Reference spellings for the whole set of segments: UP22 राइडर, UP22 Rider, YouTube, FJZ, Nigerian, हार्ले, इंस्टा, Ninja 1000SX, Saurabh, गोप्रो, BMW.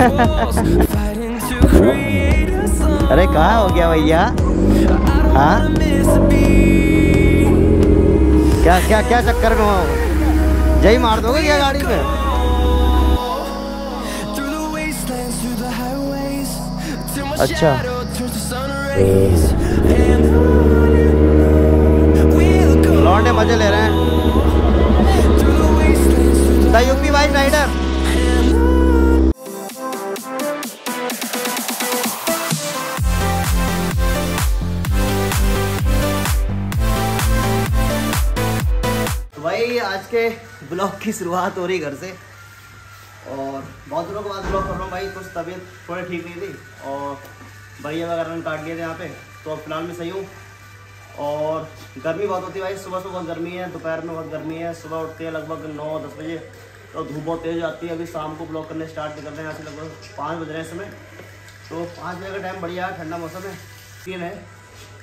अरे कहाँ हो गया भैया? हाँ क्या क्या क्या चक्कर में हो? जय मार दोगे क्या गाड़ी में? अच्छा लौंडे मजे ले रहे हैं। The UP22 राइडर। भाई आज के ब्लॉग की शुरुआत हो रही घर से और बहुत दिनों के बाद ब्लॉग कर रहा हूँ भाई। कुछ तबीयत थोड़ी ठीक नहीं थी और भैया वगैरह ने काट दिए थे यहाँ पे, तो फिलहाल मैं सही हूँ। और गर्मी बहुत होती है भाई, सुबह सुबह बहुत गर्मी है, दोपहर में बहुत गर्मी है, सुबह उठते हैं लगभग 9-10 बजे तो धूप बहुत तेज आती है। अभी शाम को ब्लॉग करने स्टार्ट कर रहे हैं, यहाँ से लगभग 5 बज रहे हैं इस समय, तो 5 बजे का टाइम बढ़िया है, ठंडा मौसम है। तीन है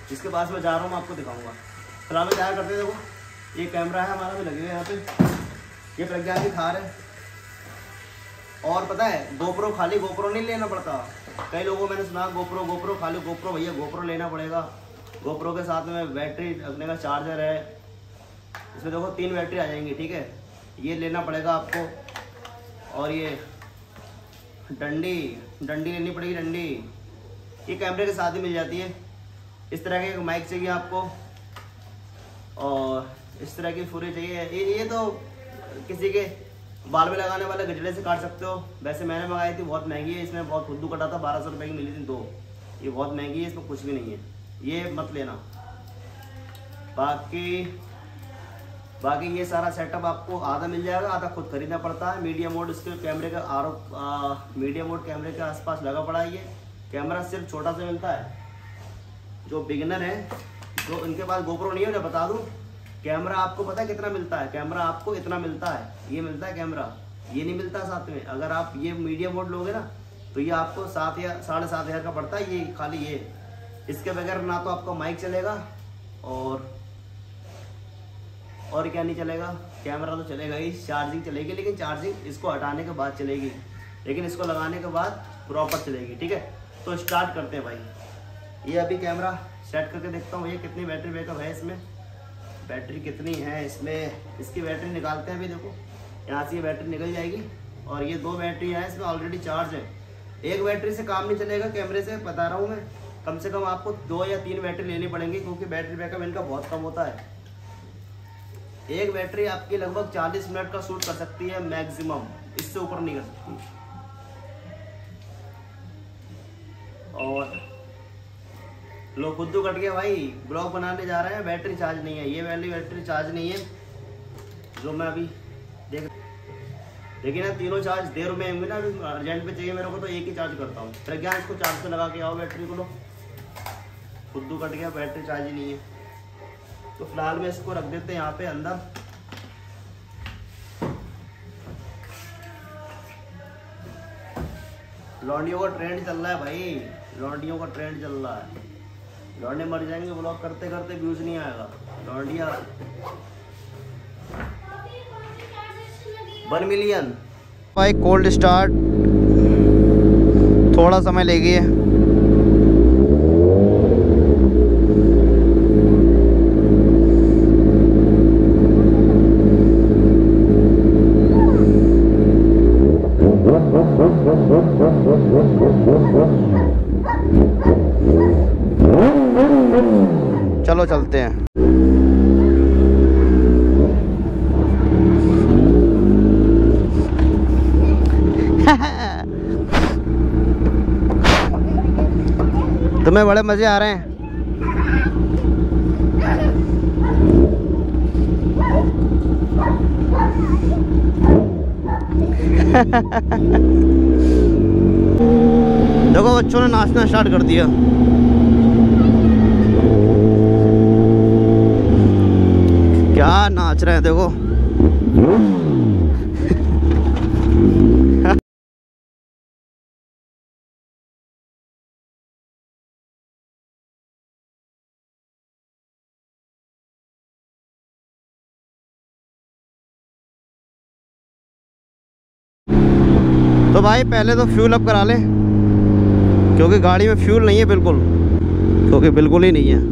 जिसके पास मैं जा रहा हूँ, मैं आपको दिखाऊँगा। फिलहाल जाया करते हैं, देखो ये कैमरा है हमारा भी लगे हुए यहाँ पे, ये प्रज्ञा की थार है। और पता है गोप्रो, खाली गोप्रो नहीं लेना पड़ता, कई लोगों मैंने सुना गोप्रो खाली गोप्रो, भैया गोप्रो लेना पड़ेगा। गोप्रो के साथ में बैटरी रखने का चार्जर है, इसमें देखो 3 बैटरी आ जाएंगी, ठीक है ये लेना पड़ेगा आपको। और ये डंडी डंडी लेनी पड़ेगी, डंडी ये कैमरे के साथ ही मिल जाती है। इस तरह के माइक चाहिए आपको और इस तरह की फुरी चाहिए। ये तो किसी के बाल में लगाने वाले गजरे से काट सकते हो, वैसे मैंने मंगाई थी, बहुत महंगी है। इसमें बहुत खुद्दू कटा था, 1200 रुपये की मिली थी 2, ये बहुत महंगी है, इसमें कुछ भी नहीं है, ये मत लेना। बाकी ये सारा सेटअप आपको आधा मिल जाएगा, आधा खुद खरीदना पड़ता है। मीडिया मोड इसके कैमरे के मीडिया मोड कैमरे के आसपास लगा पड़ा है। ये कैमरा सिर्फ छोटा सा मिलता है, जो बिगिनर है, जो इनके पास गोप्रो नहीं है, उन्हें बता दूँ कैमरा आपको पता है कितना मिलता है? कैमरा आपको इतना मिलता है, ये मिलता है कैमरा, ये नहीं मिलता साथ में। अगर आप ये मीडिया मोड लोगे ना तो ये आपको 7 या 7,500 का पड़ता है, ये खाली ये। इसके बगैर ना तो आपका माइक चलेगा और क्या नहीं चलेगा, कैमरा तो चलेगा ही, चार्जिंग चलेगी, लेकिन चार्जिंग इसको हटाने के बाद चलेगी, लेकिन इसको लगाने के बाद प्रॉपर चलेगी, ठीक है। तो स्टार्ट करते हैं भाई, ये अभी कैमरा सेट करके देखता हूँ ये कितनी बैटरी बैकअप है, इसमें बैटरी कितनी है, इसमें इसकी बैटरी निकालते हैं। अभी देखो यहाँ से ये बैटरी निकल जाएगी और ये 2 बैटरी हैं, इसमें ऑलरेडी चार्ज है। एक बैटरी से काम नहीं चलेगा कैमरे से, बता रहा हूँ मैं, कम से कम आपको 2 या 3 बैटरी लेनी पड़ेंगी, क्योंकि बैटरी बैकअप इनका बहुत कम होता है। एक बैटरी आपकी लगभग 40 मिनट का शूट कर सकती है मैक्सिमम, इससे ऊपर नहीं कर सकती। और लोग खुद्दू कट गया भाई, ब्लॉग बनाने जा रहे हैं, बैटरी चार्ज नहीं है, ये वाली बैटरी चार्ज नहीं है जो मैं अभी देख, लेकिन यार तीनों चार्ज देर में होंगे ना, अभी अर्जेंट पे चाहिए मेरे को, तो एक ही चार्ज करता हूँ। फिर क्या इसको चार्ज पे लगा के आओ बैटरी को, लो खुद्दू कट गया, बैटरी चार्ज ही नहीं है। तो फिलहाल मैं इसको रख देते हैं यहाँ पे अंदर। लौंडियों का ट्रेंड चल रहा है भाई, लौंडियों का ट्रेंड चल रहा है, लौंडे मर जाएंगे ब्लॉग करते करते, व्यूज नहीं आएगा। लौंडिया 1 मिलियन भाई। कोल्ड स्टार्ट थोड़ा समय लेगी है, चलो चलते हैं। तुम्हें बड़े मजे आ रहे हैं? देखो बच्चों ने नाचना स्टार्ट कर दिया। क्या नाच रहे हैं देखो। तो भाई पहले तो फ्यूल अप करा ले, क्योंकि गाड़ी में फ्यूल नहीं है बिल्कुल, क्योंकि बिल्कुल ही नहीं है।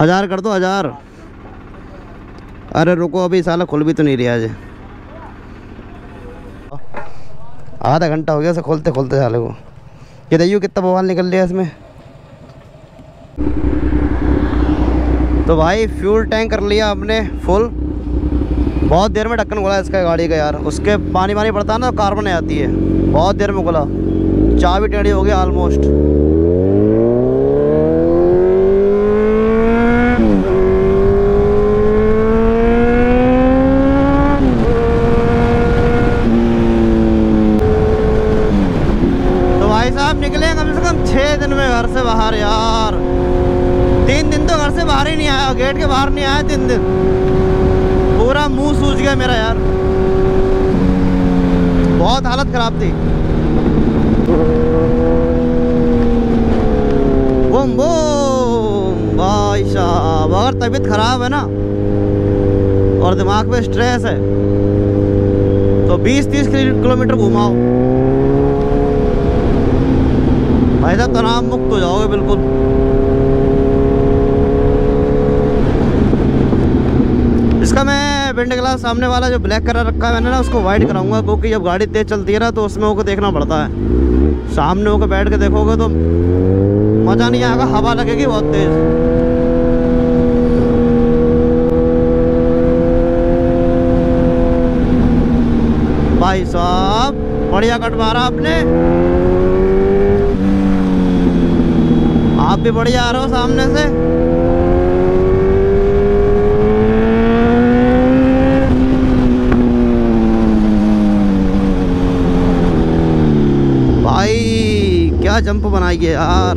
हज़ार कर दो, 1000। अरे रुको, अभी साला खुल भी तो नहीं रहा है। आधा घंटा हो गया उसे खोलते खोलते साले को। ये देखियो कितना बवाल निकल रहा है इसमें। तो भाई फ्यूल टैंक कर लिया हमने फुल। बहुत देर में ढक्कन खुला इसका गाड़ी का यार, उसके पानी पानी पड़ता है ना, कार्बन आती है। बहुत देर में खुला, चाबी टेढ़ी हो गई ऑलमोस्ट। गेट के बाहर नहीं आया 3 दिन, पूरा मुंह सूज गया मेरा यार, बहुत हालत खराब थी। बूम बूम भाई साहब, अगर तबीयत खराब है ना और दिमाग पे स्ट्रेस है तो 20-30 किलोमीटर घुमाओ भाई साहब, तनाव मुक्त हो जाओगे बिल्कुल। इसका मैं विंड ग्लास सामने वाला जो ब्लैक करा रखा है मैंने ना, उसको वाइट कराऊंगा, क्योंकि जब गाड़ी तेज चलती है ना तो उसमें होकर देखना पड़ता है। सामने होकर बैठ के देखोगे तो मज़ा नहीं आएगा, हवा लगेगी बहुत तेज़। भाई साहब बढ़िया कट मारा आपने, आप भी बढ़िया आ रहे हो सामने से। क्या जंप बनाइए यार।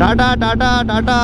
टाटा टाटा टाटा।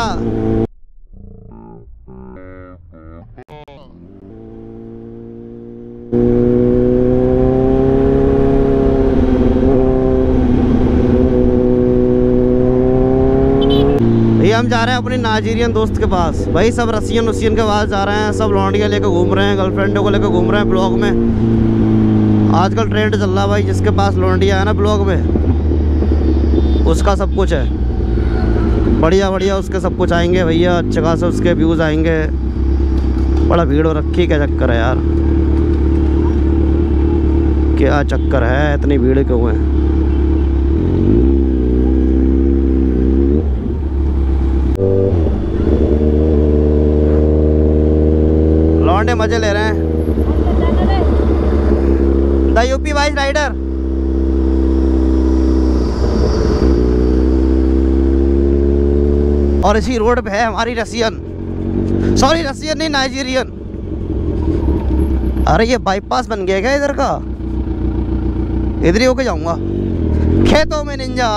हम जा रहे हैं अपने नाइजीरियन दोस्त के पास भाई, सब रसियन उसियन के पास जा रहे हैं, सब लौंडियाँ लेकर घूम रहे हैं, गर्लफ्रेंडों को लेकर घूम रहे हैं। ब्लॉग में आजकल ट्रेंड चल रहा है भाई, जिसके पास लौंडिया है ना ब्लॉग में, उसका सब कुछ है। बढ़िया बढ़िया उसके सब कुछ आएंगे भैया, अच्छे खासे उसके व्यूज़ आएंगे। बड़ा भीड़ हो रखी, क्या चक्कर है यार, क्या चक्कर है, इतनी भीड़ क्यों है। मजे ले रहे हैं द UP22 राइडर। और इसी रोड पे है हमारी रसियन, सॉरी रसियन नहीं नाइजीरियन। अरे ये बाईपास बन गया क्या इधर का, इधर ही होके जाऊंगा खेतों में निंजा।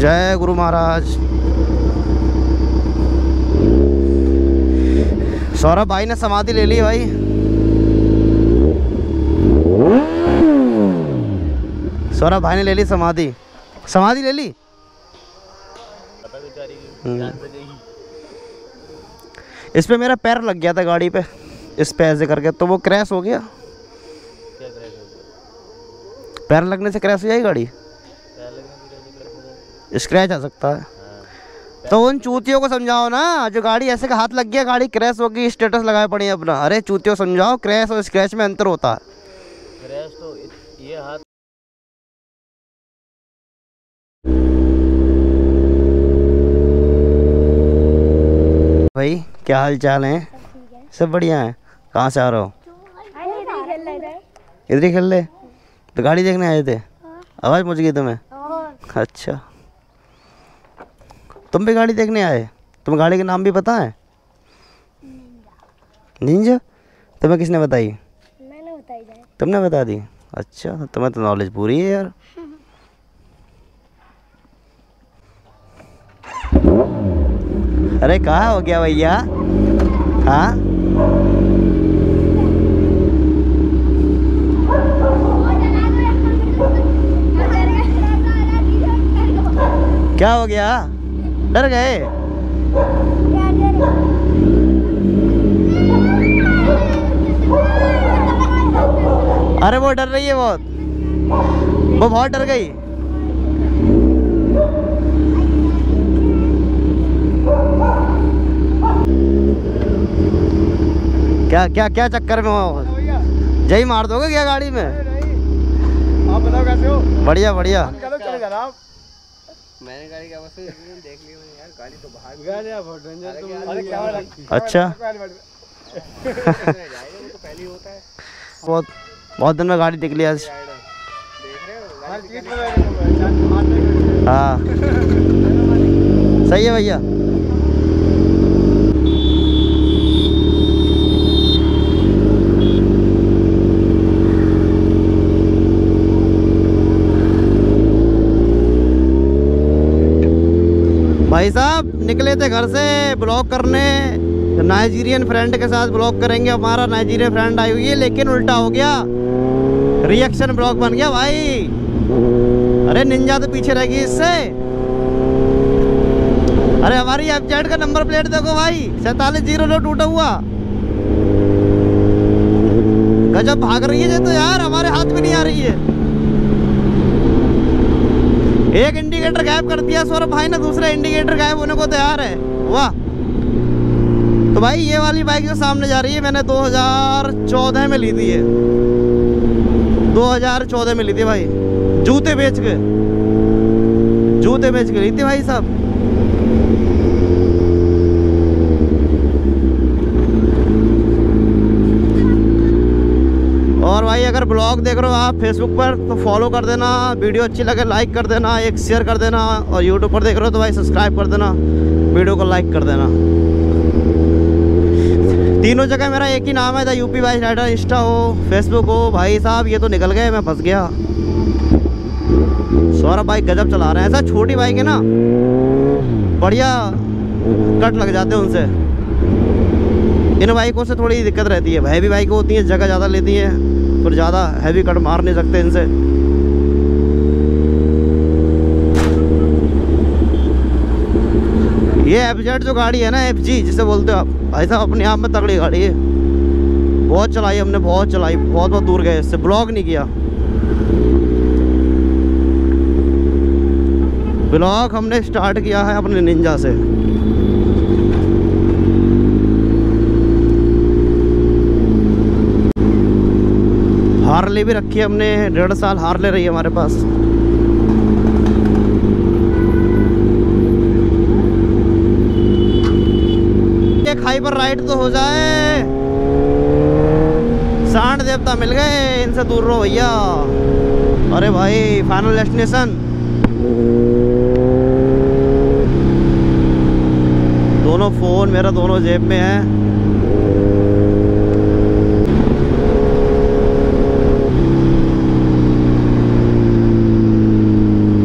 जय गुरु महाराज। सौरभ भाई ने समाधि ले ली भाई, सौरभ भाई ने ले ली समाधि, समाधि ले ली। इस पे मेरा पैर लग गया था गाड़ी पे, इस पे ऐसे करके, तो वो क्रैश हो गया। पैर लगने से क्रैश हो जाएगी गाड़ी, स्क्रैच आ सकता है। तो उन चूतियों को समझाओ ना जो गाड़ी ऐसे का हाथ लग गया, गाड़ी क्रैश होगी, स्टेटस लगाए पड़े अपना। अरे चूतियों समझाओ, क्रैश और स्क्रैच में अंतर होता है। क्रैश तो ये हाथ भाई क्या हाल चाल है? सब बढ़िया है। कहाँ से आ रहे हो? इधर ही खेल ले। तो गाड़ी देखने आए थे? आवाज़ पहुँच गई तुम्हें? अच्छा, तुम भी गाड़ी देखने आए? तुम्हें गाड़ी का नाम भी पता है? निंजा। तुम्हें किसने बताई? मैंने बताई। तुमने बता दी? अच्छा, तुम्हें तो नॉलेज पूरी है यार। अरे कहाँ हो गया भैया? हाँ क्या हो गया? डर गए? अरे वो डर रही है, वो बहुत डर गई। क्या क्या क्या चक्कर में हो? जय मार दोगे क्या गाड़ी में? आप बताओ कैसे हो? बढ़िया बढ़िया। चले जनाब, मैंने गाड़ी का बस देख लिया यार, गाड़ी तो भाग गई। अरे अच्छा, पहले होता है। बहुत बहुत दिन में गाड़ी निकली आज। हाँ सही है भैया। भाई साहब निकले थे घर से ब्लॉग करने, नाइजीरियन फ्रेंड के साथ ब्लॉग करेंगे। हमारा नाइजीरियन फ्रेंड आई हुई है, लेकिन उल्टा हो गया, रिएक्शन ब्लॉग बन गया भाई। अरे निंजा तो पीछे रह गई इससे। अरे हमारी एफजेड का नंबर प्लेट देखो भाई, 4709 टूटा हुआ। गजब भाग रही है ये तो यार, हमारे हाथ में नहीं आ रही है। एक इंडिकेटर गायब कर दिया सौरभ भाई ने, दूसरा इंडिकेटर गायब होने को तैयार है। वाह। तो भाई ये वाली बाइक जो सामने जा रही है, मैंने 2014 में ली थी है। 2014 में ली थी भाई, जूते बेच के ली थी भाई साहब। और भाई अगर ब्लॉग देख रहे हो आप फेसबुक पर तो फॉलो कर देना, वीडियो अच्छी लगे लाइक कर देना, एक शेयर कर देना। और यूट्यूब पर देख रहे हो तो भाई सब्सक्राइब कर देना, वीडियो को लाइक कर देना। तीनों जगह मेरा एक ही नाम है, था UP22 राइडर, इंस्टा हो फेसबुक हो। भाई साहब ये तो निकल गए, मैं फंस गया। सौरभ भाई गजब चला रहे हैं, ऐसा छोटी बाइक है ना, बढ़िया कट लग जाते हैं उनसे। इन बाइकों से थोड़ी दिक्कत रहती है, हैवी बाइक होती हैं, जगह ज़्यादा लेती हैं, पर ज़्यादा हैवी कट मार नहीं सकते इनसे। ये एफजेड जो गाड़ी है ना, FG जिसे बोलते हो आप, भाई साहब अपने आप में तगड़ी गाड़ी है। बहुत चलाई हमने, बहुत चलाई, बहुत बहुत दूर गए इससे, ब्लॉग नहीं किया। ब्लॉग हमने स्टार्ट किया है अपने निंजा से। हार्ले भी रखी है हमने, 1.5 साल हार्ले रही है हमारे पास। एक हाइपर राइड तो हो जाए, सांड देवता मिल गए, इनसे दूर रहो भैया। अरे भाई फाइनल डेस्टिनेशन 2 फोन मेरा, 2 जेब में है।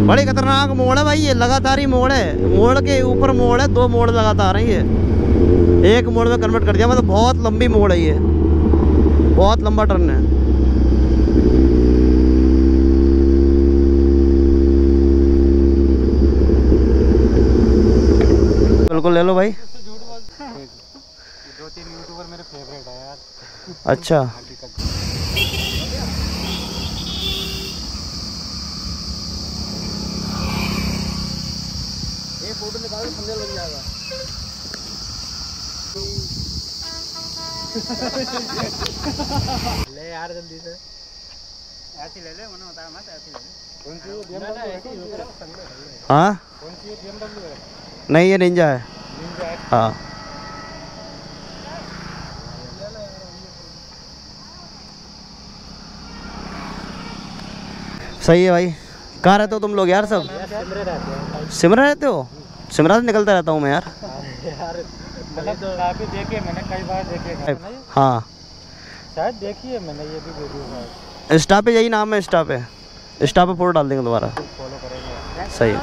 बड़े खतरनाक मोड़ है भाई ये, लगातार ही मोड़ है, मोड़ के ऊपर मोड़ है, 2 मोड़ लगातार है। ये एक मोड़ में कन्वर्ट कर दिया, मतलब बहुत लंबी मोड़ है ये, बहुत लंबा टर्न है। बिल्कुल ले लो भाई। 2-3 यूट्यूबर मेरे फेवरेट है यार। अच्छा ले यार जल्दी से। ऐसी ले ले, मैंने बताया मत ऐसी ले ले। कौन सी है? BMW है। हां कौन सी है? BMW है? नहीं ये निंजा है। निंजा है। हां सही है भाई। कहाँ रहते हो तुम लोग यार सब? सिमरा रहते हो? सिमरा से निकलता रहता हूँ मैं यार। मतलब देखे मैंने कई बार देखे। हाँ शायद देखिए मैंने ये भी वीडियो। इंस्टा पे यही नाम है, इंस्टा पे, इंस्टा पे फोटो डाल देंगे दोबारा। फॉलो करेंगे। सही है।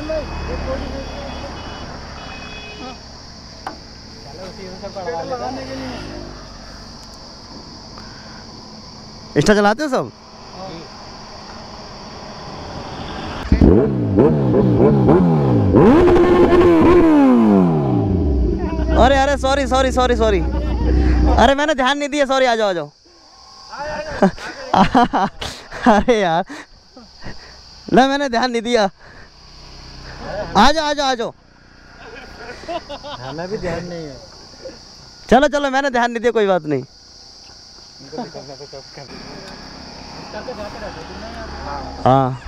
इंस्टा चलाते हो सब? अरे अरे सॉरी सॉरी सॉरी सॉरी, अरे मैंने ध्यान नहीं दिया, सॉरी। आ जाओ आ जाओ। अरे यार ना मैंने ध्यान नहीं दिया। आ जाओ आ जाओ आ जाओ। हमें भी ध्यान नहीं है। चलो चलो मैंने ध्यान नहीं दिया, कोई बात नहीं। हाँ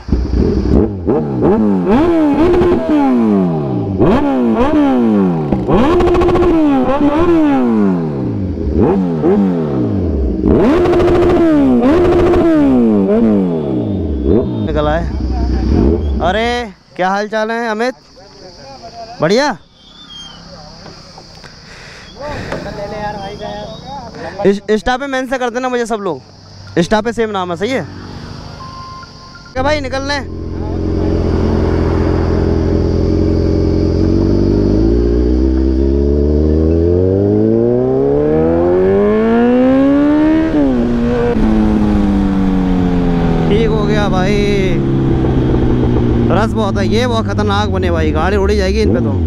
निकल आए। अरे क्या हाल चाल है अमित? बढ़िया। इंस्टा पे मेंशन कर देना मुझे सब लोग, इंस्टा पे सेम नाम है। सही है क्या भाई? निकलना है भाई। रस बहुत है, ये बहुत खतरनाक बने भाई, गाड़ी उड़ी जाएगी इन पे तो।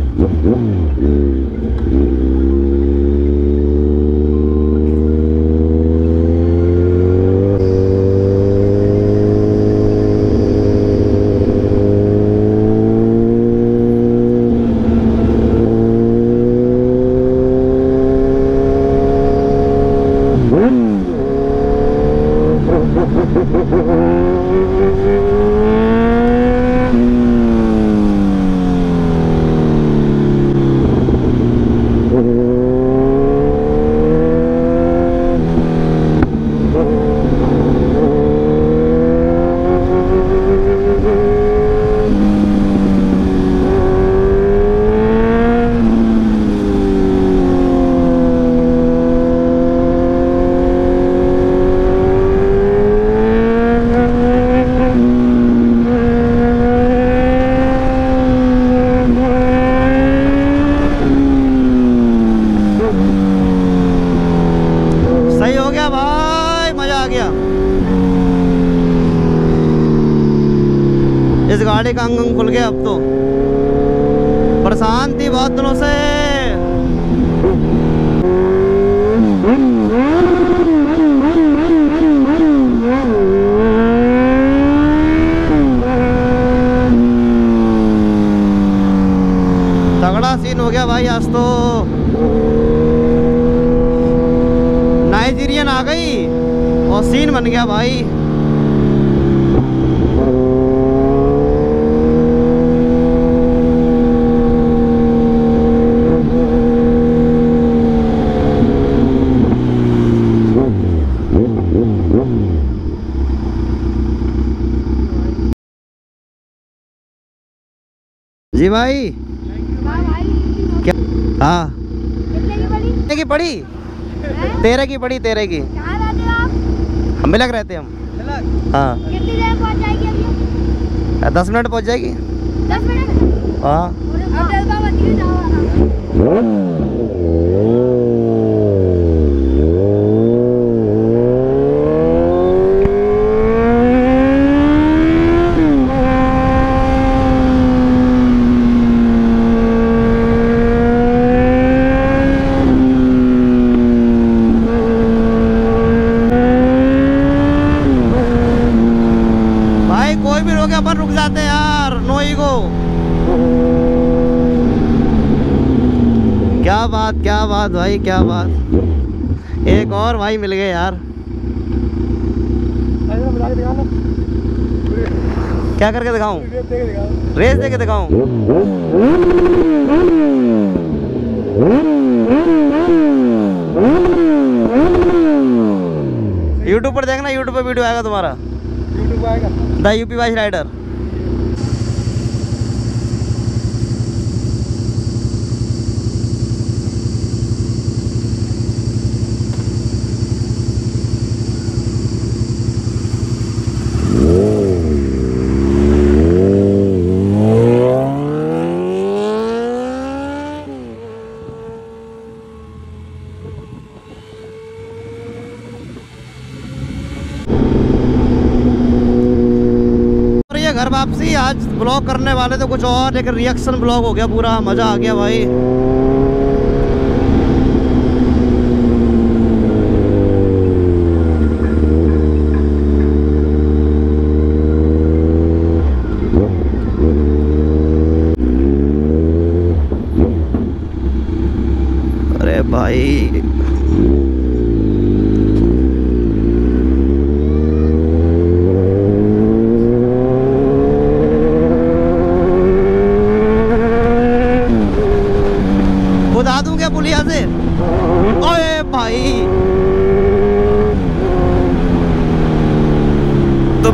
गाड़ी का अंग खुल गया, अब तो परेशान थी बहुत दिनों से। तगड़ा सीन हो गया भाई आज तो। नाइजीरियन आ गई और सीन बन गया भाई। जी भाई क्या? हाँ कितने की पड़ी? 13 की पड़ी, 13 की। हम भी लग रहते हैं हम। हाँ कितनी देर पहुंच जाएगी अभी? 10 मिनट पहुंच जाएगी। 10 मिनट? हाँ क्या बात भाई, क्या बात। एक और भाई मिल गए यार। क्या करके दिखाऊं? रेस दे के दिखाऊं? YouTube पर देखना, YouTube पर वीडियो आएगा तुम्हारा, YouTube आएगा द UP22 राइडर। घर वापसी आज ब्लॉग करने वाले तो कुछ और, लेकिन रिएक्शन ब्लॉग हो गया पूरा, मजा आ गया भाई। अरे भाई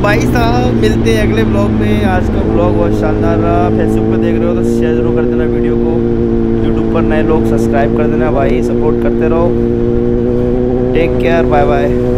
भाई साहब, मिलते हैं अगले ब्लॉग में। आज का ब्लॉग बहुत शानदार रहा। फेसबुक पर देख रहे हो तो शेयर जरूर कर देना वीडियो को, यूट्यूब पर नए लोग सब्सक्राइब कर देना भाई, सपोर्ट करते रहो। Take care, bye bye.